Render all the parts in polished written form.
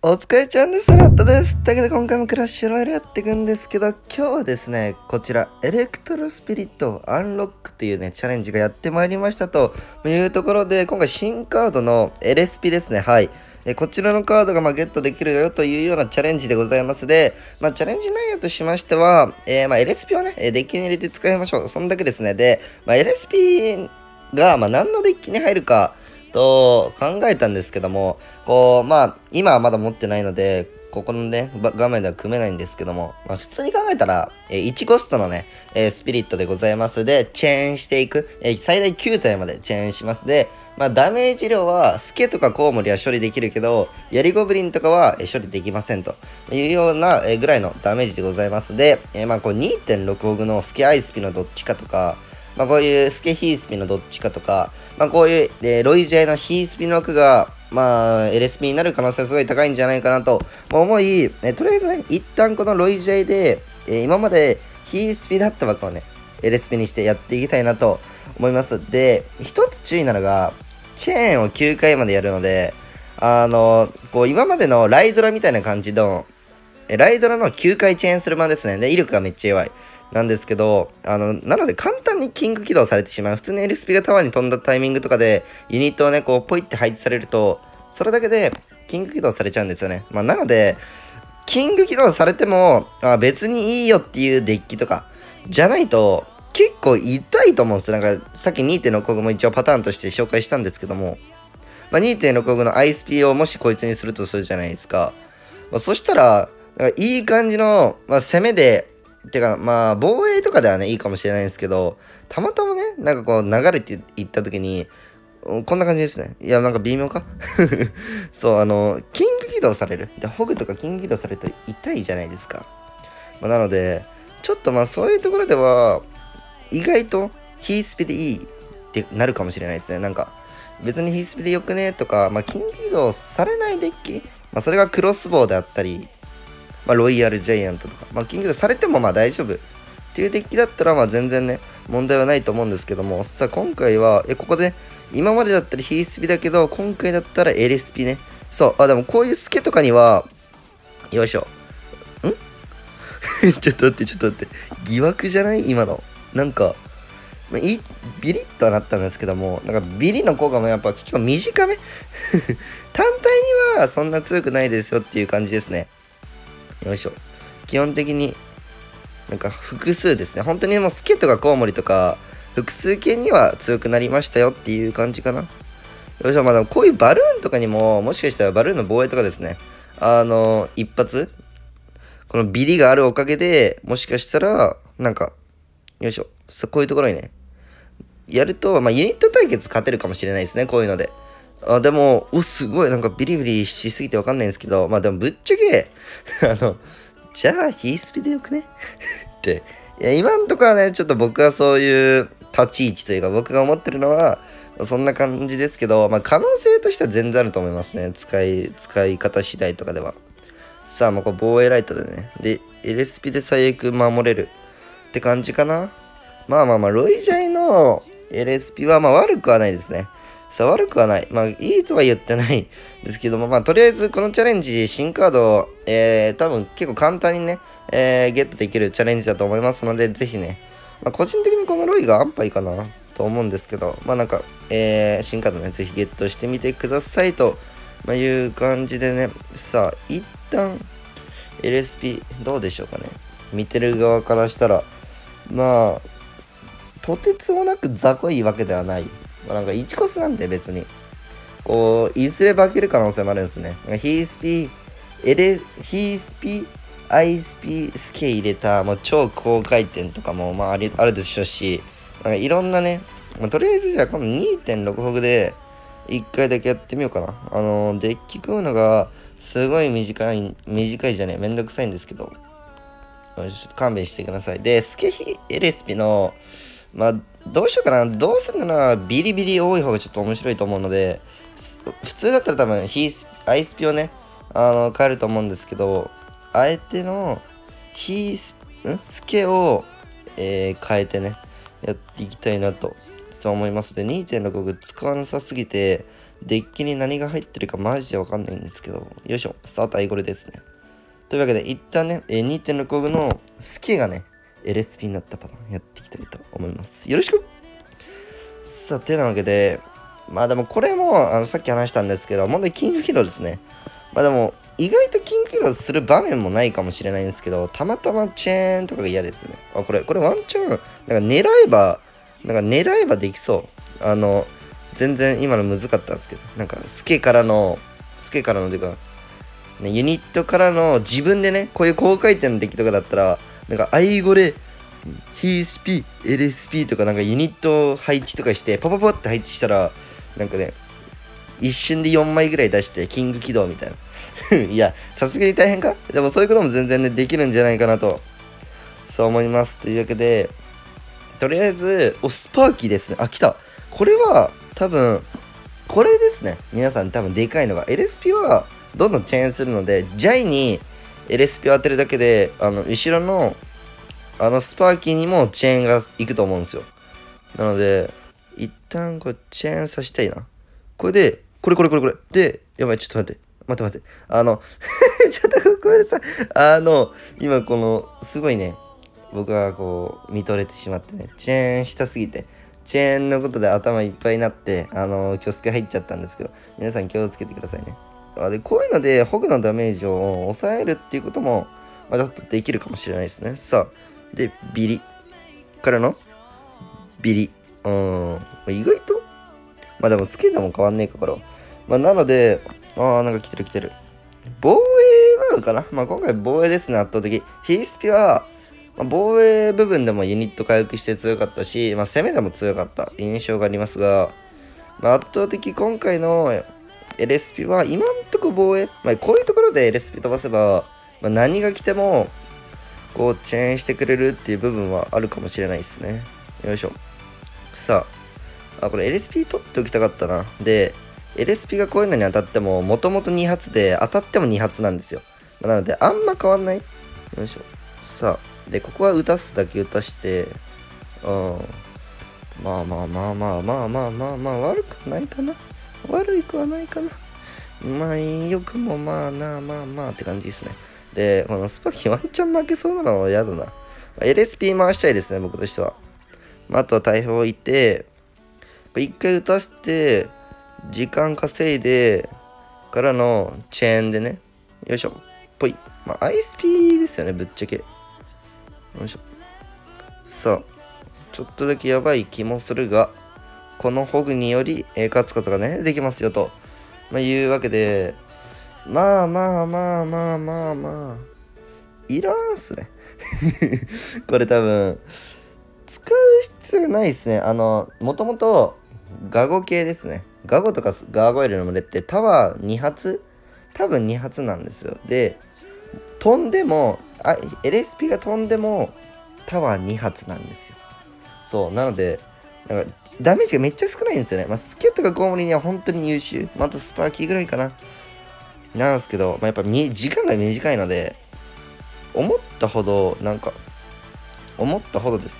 お疲れちゃんです、ラットです。というわけで今回もクラッシュロイヤルやっていくんですけど、今日はですね、こちらエレクトロスピリットアンロックというね、チャレンジがやってまいりましたというところで、今回新カードのエレスピですね、はい。こちらのカードがゲットできるよというようなチャレンジでございますで、チャレンジ内容としましては、エレスピをね、デッキに入れて使いましょう。そんだけですね。で、エレスピが何のデッキに入るか、と考えたんですけども、こう今はまだ持ってないので、ここのね画面では組めないんですけども、普通に考えたら1コストのねスピリットでございますで、チェーンしていく、最大9体までチェーンしますで、ダメージ量はスケとかコウモリは処理できるけど、ヤリゴブリンとかは処理できませんというようなぐらいのダメージでございますで、2.6 オグのスケアイスピのどっちかとか、こういうスケヒースピのどっちかとか、こういう、ロイジェイのヒースピの枠が、エレスピになる可能性はすごい高いんじゃないかなと思い、とりあえずね、一旦このロイジェイで、今までヒースピだった枠をね、エレスピにしてやっていきたいなと思います。で、一つ注意なのが、チェーンを9回までやるので、今までのライドラみたいな感じの、ライドラの9回チェーンする間ですね。で、威力がめっちゃ弱い。なんですけど、なので簡単にキング起動されてしまう。普通にエレスピがタワーに飛んだタイミングとかで、ユニットをね、こう、ポイって配置されると、それだけでキング起動されちゃうんですよね。なので、キング起動されても、別にいいよっていうデッキとか、じゃないと、結構痛いと思うんですよ。なんか、さっき 2.6 オグも一応パターンとして紹介したんですけども、2.6 オグのアイスピをもしこいつにするとするじゃないですか。そしたら、いい感じの、攻めで、てか防衛とかではねいいかもしれないんですけど、たまたまね流れていった時にこんな感じですね。いや微妙かそうキング起動されるで、ホグとかキング起動されると痛いじゃないですか。なのでちょっとそういうところでは意外とヒースピでいいってなるかもしれないですね。別にヒースピでよくねとか、キング起動されないデッキ、それがクロスボウであったり、ロイヤルジャイアントとか、キングされても大丈夫っていうデッキだったら、全然ね、問題はないと思うんですけども、さあ今回は、ここで、今までだったらヒースピだけど、今回だったらエレスピね。そう、でもこういうスケとかには、よいしょ。ちょっと待って。疑惑じゃない今の。ビリッとはなったんですけども、ビリの効果もやっぱちょっと短め単体にはそんな強くないですよっていう感じですね。よいしょ。基本的に複数ですね。本当にもうスケとかコウモリとか複数系には強くなりましたよっていう感じかな。よいしょ。でもこういうバルーンとかにも、もしかしたらバルーンの防衛とかですね。一発このビリがあるおかげで、もしかしたらよいしょ。こういうところにね、やると、ユニット対決勝てるかもしれないですね。こういうので。でも、すごい、ビリビリしすぎてわかんないんですけど、でもぶっちゃけ、じゃあ、ヒースピでよくねって。いや、今んとこはね、ちょっと僕はそういう立ち位置というか、僕が思ってるのは、そんな感じですけど、可能性としては全然あると思いますね。使い方次第とかでは。さあ、こう防衛ライトでね。で、エレスピで最悪守れるって感じかな。ロイジャイのエレスピは、悪くはないですね。さあ悪くはない。いいとは言ってないですけども、とりあえずこのチャレンジ、新カードを、多分結構簡単にね、ゲットできるチャレンジだと思いますので、ぜひね、個人的にこのロイが安牌かなと思うんですけど、新カードね、ぜひゲットしてみてくださいという感じでね、さあ、一旦、エレスピ、どうでしょうかね。見てる側からしたら、とてつもなく雑魚いわけではない。1コスなんで別に。いずれ化ける可能性もあるんですね。ヒースピ、アイスピ、スケ入れた、超高回転とかも、あるでしょうし、いろんなね、とりあえずじゃあこの 2.6 ホグで、1回だけやってみようかな。デッキ組むのが、すごい短いじゃねえ、めんどくさいんですけど、ちょっと勘弁してください。で、スケヒ、エレスピの、どうしようかな。どうするならビリビリ多い方がちょっと面白いと思うので、普通だったら多分アイスピをね、変えると思うんですけど、相手のスケを、変えてね、やっていきたいなと、そう思います。で、2.6 使わなさすぎて、デッキに何が入ってるかマジでわかんないんですけど、よいしょ、スタートアイゴレですね。というわけで、一旦ね、2.6 億のスケがね、エレスピになったパターンやっていきたいと思います。よろしく。さあ、てなわけで、まあでもこれも、さっき話したんですけど、問題キングヒロですね。まあでも、意外とキングヒロする場面もないかもしれないんですけど、たまたまチェーンとかが嫌ですね。あ、これワンチャン、なんか狙えばできそう。全然今の難かったんですけど、なんかスケからのというか、ね、ユニットからの自分でね、こういう高回転のデッキとかだったら、なんかアイゴレ、ヒースピ、エレスピとかなんかユニット配置とかして、パパパって配置したら、なんかね、一瞬で4枚ぐらい出して、キング起動みたいな。いや、さすがに大変か？でもそういうことも全然ね、できるんじゃないかなと、そう思います。というわけで、とりあえず、お、スパーキーですね。あ、来た。これは、多分、これですね。皆さん多分でかいのが。エレスピは、どんどんチェーンするので、ジャイにエレスピを当てるだけで、後ろの、スパーキーにもチェーンがいくと思うんですよ。なので、一旦これチェーンさせたいな。これで、これ。で、やばい、ちょっと待って。ちょっとごめんなさい。今この、すごいね、僕はこう、見とれてしまってね、チェーンしたすぎて、チェーンのことで頭いっぱいになって、気をつけ入っちゃったんですけど、皆さん気をつけてくださいね。でこういうのでホグのダメージを抑えるっていうことも、まあ、ちょっとできるかもしれないですね。さあ、で、ビリからのビリ。意外とまあでもスケールも変わんねえかから。まあなので、ああ、なんか来てる。防衛なのかな。まあ今回防衛ですね、圧倒的。ヒースピは、まあ、防衛部分でもユニット回復して強かったし、まあ攻めでも強かった印象がありますが、まあ、圧倒的今回のエレスピは今んとこ防衛、まあ、こういうところでエレスピ飛ばせば、まあ、何が来てもこうチェーンしてくれるっていう部分はあるかもしれないですね。よいしょ。さあ、これエレスピ取っておきたかったな。で、エレスピがこういうのに当たってももともと2発で当たっても2発なんですよ。なのであんま変わんない。よいしょ。さあ、で、ここは打たすだけ打たして、まあ悪くないかな。悪いくはないかな。まあ、よくもまあって感じですね。で、このスパキワンチャン負けそうなのは嫌だな。まあ、LSP 回したいですね、僕としては。まあ、あとは大砲置いて、一回打たせて、時間稼いで、からのチェーンでね。よいしょ。ぽい。まあ、アイスピですよね、ぶっちゃけ。よいしょ。さあ、ちょっとだけやばい気もするが、このホグにより勝つことがね、できますよと。まあ、いうわけで、まあ、いらんっすね。これ多分、使う必要ないっすね。もともと、ガゴ系ですね。ガゴとかガーゴイルの群れって、タワー2発多分2発なんですよ。で、飛んでも、LSP が飛んでも、タワー2発なんですよ。そう、なので、なんかダメージがめっちゃ少ないんですよね。まあ、スケとかコウモリには本当に優秀。まあ、あとスパーキーぐらいかな。なんですけど、まあ、やっぱ時間が短いので、思ったほどです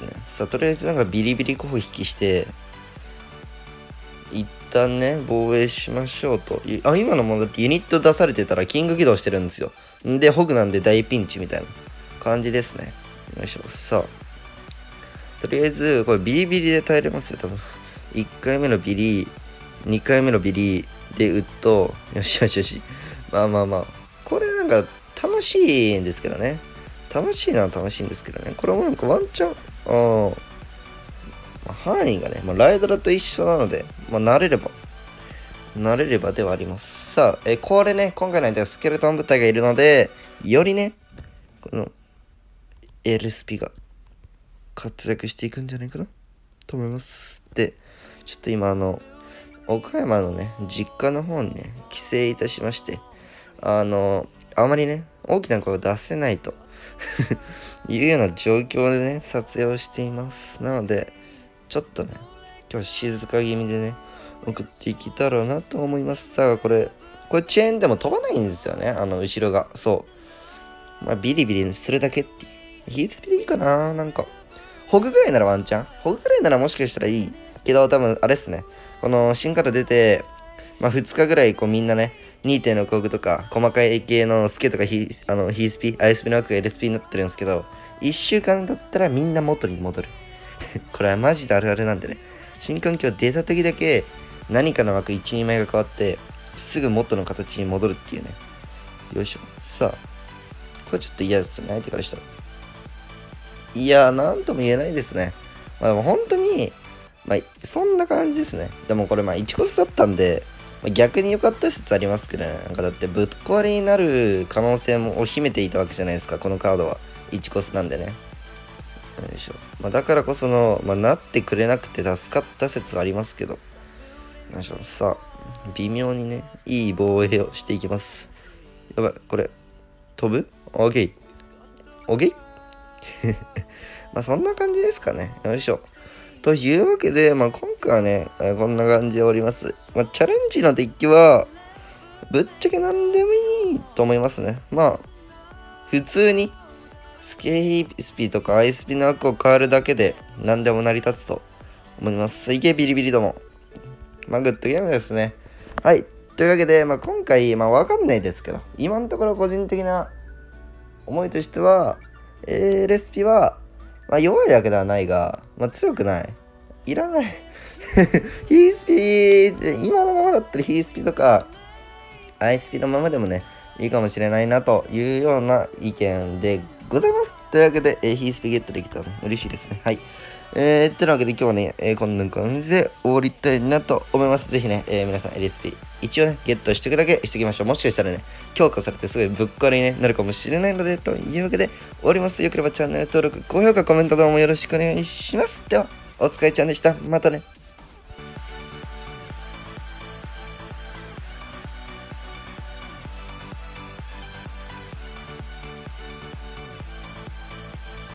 ね。さあ、とりあえずなんかビリビリ攻撃して、一旦ね、防衛しましょうと。あ、今のものだってユニット出されてたらキング起動してるんですよ。んで、ホグなんで大ピンチみたいな感じですね。よいしょ。さあ。とりあえず、これビリビリで耐えれますよ、多分。1回目のビリ、2回目のビリで打っと、よし。まあ。これなんか楽しいんですけどね。楽しいんですけどね。これもなんかワンチャン、まあ、範囲がね、まあ、ライドラと一緒なので、まあ、慣れればではあります。さあ、これね、今回の間はスケルトン部隊がいるので、よりね、この、エレスピが。活躍していくんじゃないかなと思います。で、ちょっと今岡山のね、実家の方にね、帰省いたしまして、あまりね、大きな声を出せないというような状況でね、撮影をしています。なので、ちょっとね、今日静か気味でね、送っていけたらなと思います。さあ、これチェーンでも飛ばないんですよね、後ろが。そう。まあ、ビリビリするだけっていう。ヒースピでいいかな、なんか。ホグぐらいならワンチャン。ホグぐらいならもしかしたらいいけど、多分あれっすね。この新型出て、まあ、2日ぐらいこうみんなね 2.6 億とか細かい系のスケとかヒースピ、アイスピの枠が LSP になってるんですけど、1週間だったらみんな元に戻るこれはマジであるあるなんでね、新環境出た時だけ何かの枠1、2枚が変わってすぐ元の形に戻るっていうね。よいしょ。さあこれちょっと嫌ですね、相手からしたら。いやー、なんとも言えないですね。まあでも本当に、まあそんな感じですね。でもこれまあ1コスだったんで、逆に良かった説ありますけどね。なんかだってぶっ壊れになる可能性も秘めていたわけじゃないですか、このカードは。1コスなんでね。よいしょ。まあだからこその、まあなってくれなくて助かった説はありますけど。よいしょ。さあ、微妙にね、いい防衛をしていきます。やばい、これ、飛ぶ？オーケー。オーケーまあそんな感じですかね。よいしょ。というわけで、まあ、今回はね、こんな感じでおります。まあ、チャレンジのデッキは、ぶっちゃけ何でもいいと思いますね。まあ、普通に、スケースピとかアイスピの枠を変わるだけで、何でも成り立つと思います。すげえビリビリども。まあ、グッドゲームですね。はい。というわけで、まあ、今回、まあ、わかんないですけど、今のところ個人的な思いとしては、エレスピは、まあ、弱いわけではないが、まあ、強くない。いらない。ヒースピー、今のままだったらヒースピとか、アイスピのままでもね、いいかもしれないなというような意見でございます。というわけで、ヒースピゲットできたら、ね、嬉しいですね。はい。というわけで今日はね、こんな感じで終わりたいなと思います。ぜひね、皆さん LSP 一応ね、ゲットしておくだけしておきましょう。もしかしたらね、強化されてすごいぶっ壊れになるかもしれないので、というわけで終わります。よければチャンネル登録、高評価、コメントどうもよろしくお願いします。では、お疲れちゃんでした。またね。